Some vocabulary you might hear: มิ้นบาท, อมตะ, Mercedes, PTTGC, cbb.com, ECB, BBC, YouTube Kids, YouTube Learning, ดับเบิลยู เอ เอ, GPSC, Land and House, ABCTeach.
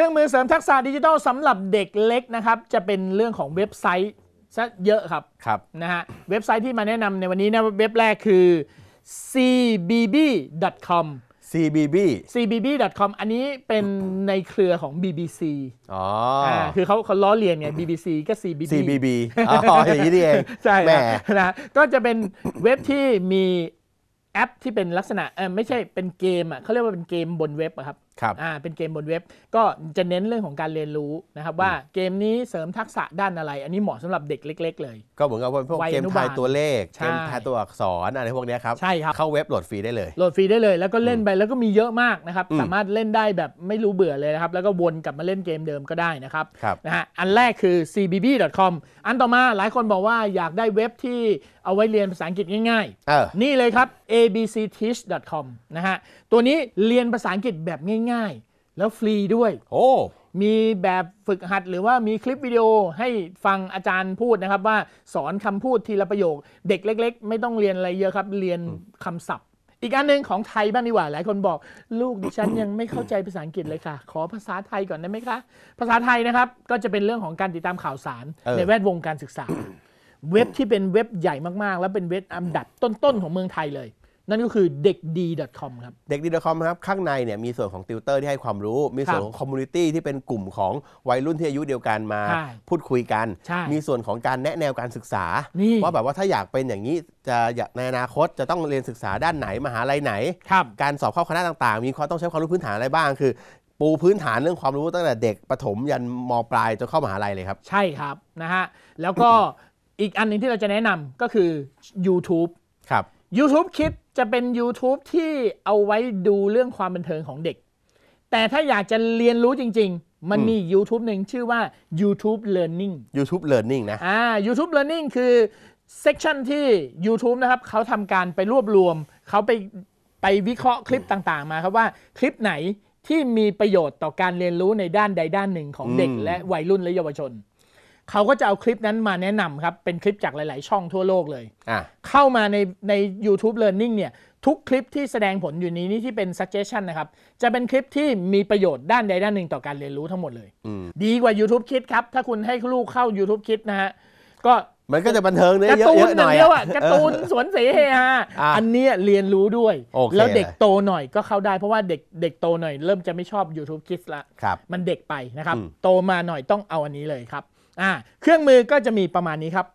เครื่องมือเสริมทักษะดิจิทัลสำหรับเด็กเล็กนะครับจะเป็นเรื่องของเว็บไซต์ซะเยอะครับนะฮะเว็บไซต์ที่มาแนะนำในวันนี้นะเว็บแรกคือ cbb.com cbb.com อันนี้เป็นในเครือของ BBC อ๋อคือเขาล้อเลียนไง BBC ก็ cbb อ๋ออย่างนี้เองใช่นะก็จะเป็นเว็บที่มีแอปที่เป็นลักษณะไม่ใช่เป็นเกมอ่ะเขาเรียกว่าเป็นเกมบนเว็บครับเป็นเกมบนเว็บก็จะเน้นเรื่องของการเรียนรู้นะครับว่าเกมนี้เสริมทักษะด้านอะไรอันนี้เหมาะสำหรับเด็กเล็กๆเลยก็เหมือนกับพวกเกมทายตัวเลขเกมทายตัวอักษรอะไรพวกนี้ครับใช่ครับเข้าเว็บโหลดฟรีได้เลยโหลดฟรีได้เลยแล้วก็เล่นไปแล้วก็มีเยอะมากนะครับสามารถเล่นได้แบบไม่รู้เบื่อเลยนะครับแล้วก็วนกลับมาเล่นเกมเดิมก็ได้นะครับนะฮะอันแรกคือ cbb.com อันต่อมาหลายคนบอกว่าอยากได้เว็บที่เอาไว้เรียนภาษาอังกฤษง่ายๆนี่เลยครับ abcteach.com นะฮะตัวนี้เรียนภาษาอังกฤษแบบง่ายๆแล้วฟรีด้วยมีแบบฝึกหัดหรือว่ามีคลิปวิดีโอให้ฟังอาจารย์พูดนะครับว่าสอนคำพูดทีละประโยคเด็กเล็กๆไม่ต้องเรียนอะไรเยอะครับเรียนคำศัพท์อีกอันหนึ่งของไทยบ้างดีกว่าหลายคนบอกลูกดิฉันยังไม่เข้าใจภาษาอังกฤษเลยค่ะขอภาษาไทยก่อนได้ไหมคะภาษาไทยนะครับก็จะเป็นเรื่องของการติดตามข่าวสารในแวดวงการศึกษา เว็บที่เป็นเว็บใหญ่มากๆแล้วเป็นเว็บอันดับต้นๆของเมืองไทยเลยนั่นก็คือเด็กดี .com ครับเด็กดี .com ครับข้างในเนี่ยมีส่วนของติวเตอร์ที่ให้ความรู้มีส่วนของคอมมูนิตี้ที่เป็นกลุ่มของวัยรุ่นที่อายุเดียวกันมาพูดคุยกันมีส่วนของการแนะแนวการศึกษาว่าแบบว่าถ้าอยากเป็นอย่างนี้จะอยากในอนาคตจะต้องเรียนศึกษาด้านไหนมหาลัยไหนการสอบเข้าคณะต่างๆมีข้อต้องใช้ความรู้พื้นฐานอะไรบ้างคือปูพื้นฐานเรื่องความรู้ตั้งแต่เด็กประถมยันม.ปลายจนเข้ามหาลัยเลยครับใช่ครับนะฮะแล้วก็ อีกอันหนึ่งที่เราจะแนะนำก็คือ YouTube ครับYouTube คิดจะเป็น YouTube ที่เอาไว้ดูเรื่องความบันเทิงของเด็กแต่ถ้าอยากจะเรียนรู้จริงๆมันมี YouTube หนึ่งชื่อว่า YouTube Learning YouTube Learning นะYouTube Learning คือเซกชันที่ YouTube นะครับเขาทำการไปรวบรวมเขาไปวิเคราะห์คลิปต่างๆมาครับว่าคลิปไหนที่มีประโยชน์ต่อการเรียนรู้ในด้านใดด้านหนึ่งของเด็กและวัยรุ่นและเยาวชนเขาก็จะเอาคลิปนั้นมาแนะนำครับเป็นคลิปจากหลายๆช่องทั่วโลกเลยเข้ามาใน YouTube Learning เนี่ยทุกคลิปที่แสดงผลอยู่นี้นี่ที่เป็น suggestion นะครับจะเป็นคลิปที่มีประโยชน์ด้านใดด้านหนึ่งต่อการเรียนรู้ทั้งหมดเลยดีกว่า YouTube Kids ครับถ้าคุณให้ลูกเข้า YouTube Kids นะฮะก็มันก็จะบันเทิงเนี่ยเยอะๆหน่อยการ์ตูนสวนเสเฮฮาอันนี้เรียนรู้ด้วยแล้วเด็กโตหน่อยก็เข้าได้เพราะว่าเด็กโตหน่อยเริ่มจะไม่ชอบ YouTube Kids ละมันเด็กไปนะครับโตมาหน่อยต้องเอาอันนี้เลยครับเครื่องมือก็จะมีประมาณนี้ครับ